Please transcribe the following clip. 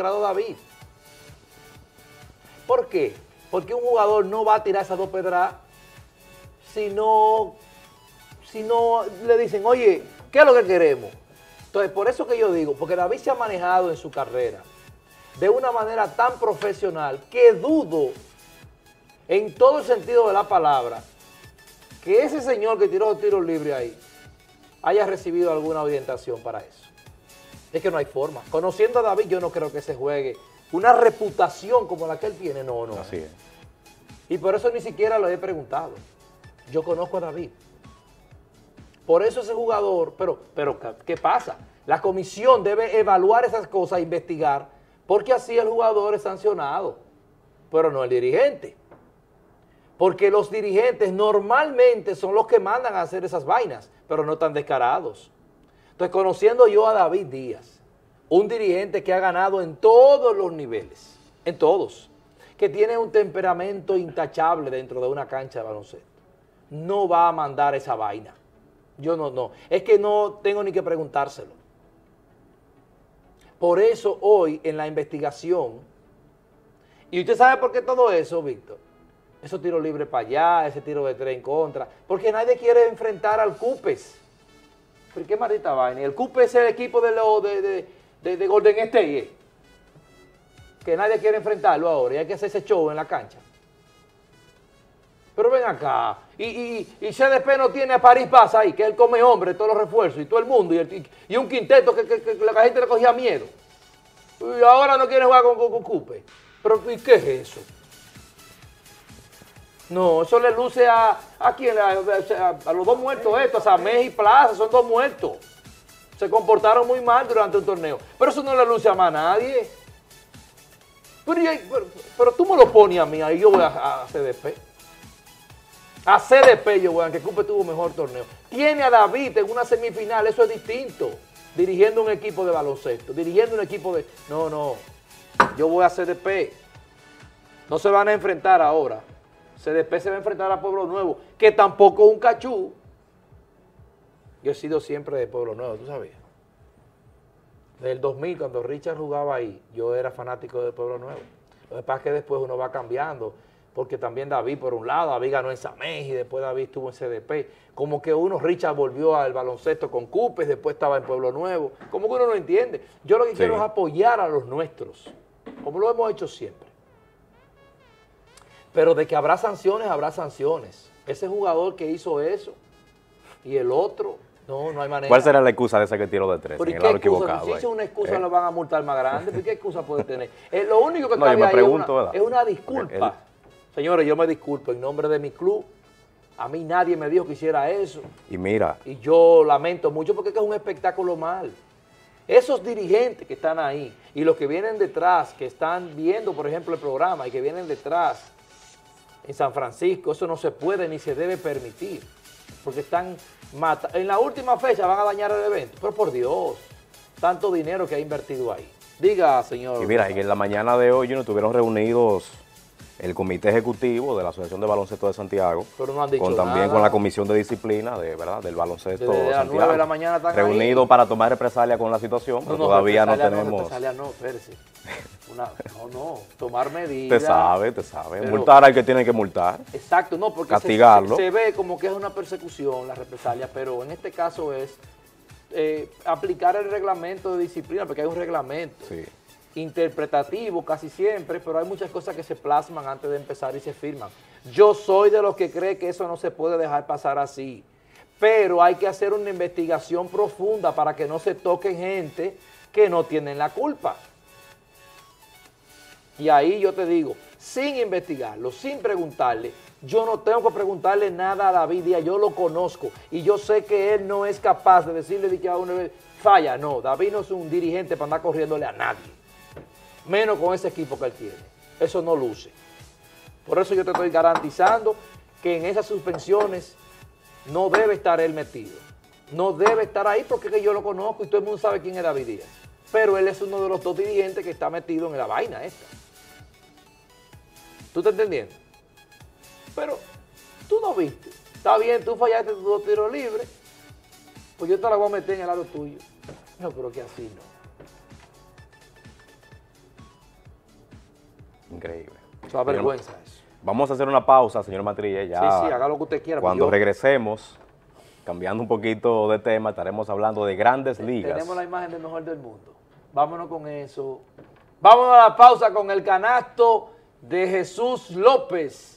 involucrado David. ¿Por qué? Porque un jugador no va a tirar esas dos pedras si no le dicen, oye, ¿qué es lo que queremos? Entonces, por eso que yo digo, porque David se ha manejado en su carrera de una manera tan profesional que dudo, en todo el sentido de la palabra, que ese señor que tiró los tiros libres ahí haya recibido alguna orientación para eso. Es que no hay forma. Conociendo a David, yo no creo que se juegue una reputación como la que él tiene, no, no. Así es. Y por eso ni siquiera lo he preguntado. Yo conozco a David. Por eso ese jugador, pero ¿qué pasa? La comisión debe evaluar esas cosas, investigar, porque así el jugador es sancionado, pero no el dirigente. Porque los dirigentes normalmente son los que mandan a hacer esas vainas, pero no tan descarados. Entonces, conociendo yo a David Díaz, un dirigente que ha ganado en todos los niveles, en todos, que tiene un temperamento intachable dentro de una cancha de baloncesto, no va a mandar esa vaina. Yo no. Es que no tengo ni que preguntárselo. Por eso hoy en la investigación, y usted sabe por qué todo eso, Víctor, esos tiros libres para allá, ese tiro de tres en contra, porque nadie quiere enfrentar al CUPES. ¿Por qué maldita vaina? El CUPES es el equipo de Golden State, que nadie quiere enfrentarlo ahora y hay que hacer ese show en la cancha. Pero ven acá, y CDP no tiene a París Paz ahí, que él come hombre, todos los refuerzos y todo el mundo, y un quinteto que la gente le cogía miedo. Y ahora no quiere jugar con CUPES. Pero ¿y qué es eso? No, eso le luce a los dos muertos estos, a Samé y Plaza, son dos muertos. Se comportaron muy mal durante un torneo. Pero eso no le luce a más nadie. Pero tú me lo pones a mí, ahí yo voy a CDP. A CDP yo voy, aunque CUPES tuvo mejor torneo. Tiene a David en una semifinal, eso es distinto. Dirigiendo un equipo de baloncesto, dirigiendo un equipo de... No, yo voy a CDP. No se van a enfrentar ahora. CDP se va a enfrentar a Pueblo Nuevo, que tampoco es un cachú. Yo he sido siempre de Pueblo Nuevo, ¿tú sabías? Desde el 2000, cuando Richard jugaba ahí, yo era fanático de Pueblo Nuevo. Lo que pasa es que después uno va cambiando, porque también David, por un lado, David ganó en Samé y después David estuvo en CDP. Como que uno, Richard volvió al baloncesto con CUPES, después estaba en Pueblo Nuevo. Como que uno no entiende. Yo lo que quiero es apoyar a los nuestros, como lo hemos hecho siempre. Pero de que habrá sanciones, habrá sanciones. Ese jugador que hizo eso y el otro, no hay manera. ¿Cuál será la excusa de ese que tiró de tres? ¿Por qué excusa? Si hizo una excusa, lo van a multar más grande. ¿Por qué excusa puede tener? Lo único que cabe ahí es una disculpa. Señores, yo me disculpo en nombre de mi club. A mí nadie me dijo que hiciera eso. Y mira. Y yo lamento mucho porque es un espectáculo mal. Esos dirigentes que están ahí y los que vienen detrás, que están viendo, por ejemplo, el programa y que vienen detrás... En San Francisco, eso no se puede ni se debe permitir, porque están matando. En la última fecha van a dañar el evento, pero por Dios, tanto dinero que ha invertido ahí. Diga, señor. Y mira, en la mañana de hoy estuvieron reunidos el Comité Ejecutivo de la Asociación de Baloncesto de Santiago, pero no han dicho nada. Con la Comisión de Disciplina del Baloncesto de Santiago. Desde las 9 de la mañana están reunidos para tomar represalia con la situación, pero todavía no tenemos... Represalia no, espérese. Tomar medidas. Te sabe. Pero, multar al que tiene que multar. Exacto, no, porque castigarlo. Se ve como que es una persecución, la represalia, pero en este caso es aplicar el reglamento de disciplina, porque hay un reglamento interpretativo casi siempre, pero hay muchas cosas que se plasman antes de empezar y se firman. Yo soy de los que cree que eso no se puede dejar pasar así, pero hay que hacer una investigación profunda para que no se toquen gente que no tienen la culpa. Y ahí yo te digo, sin investigarlo, sin preguntarle, yo no tengo que preguntarle nada a David Díaz, yo lo conozco y yo sé que él no es capaz de decirle de que a una vez falla. No, David no es un dirigente para andar corriéndole a nadie, menos con ese equipo que él tiene. Eso no luce. Por eso yo te estoy garantizando que en esas suspensiones no debe estar él metido. No debe estar ahí porque es que yo lo conozco y todo el mundo sabe quién es David Díaz. Pero él es uno de los dos dirigentes que está metido en la vaina esta. ¿Tú te entendiendo? Pero tú no viste. Está bien, tú fallaste tus dos tiros libres, pues yo te la voy a meter en el lado tuyo. No, pero que así no. Increíble. Eso da vergüenza. Vamos a hacer una pausa, señor Matrillé. Ya sí, haga lo que usted quiera. Cuando regresemos, cambiando un poquito de tema, estaremos hablando de grandes ligas. Tenemos la imagen del mejor del mundo. Vámonos con eso. Vámonos a la pausa con el canasto de Jesús López.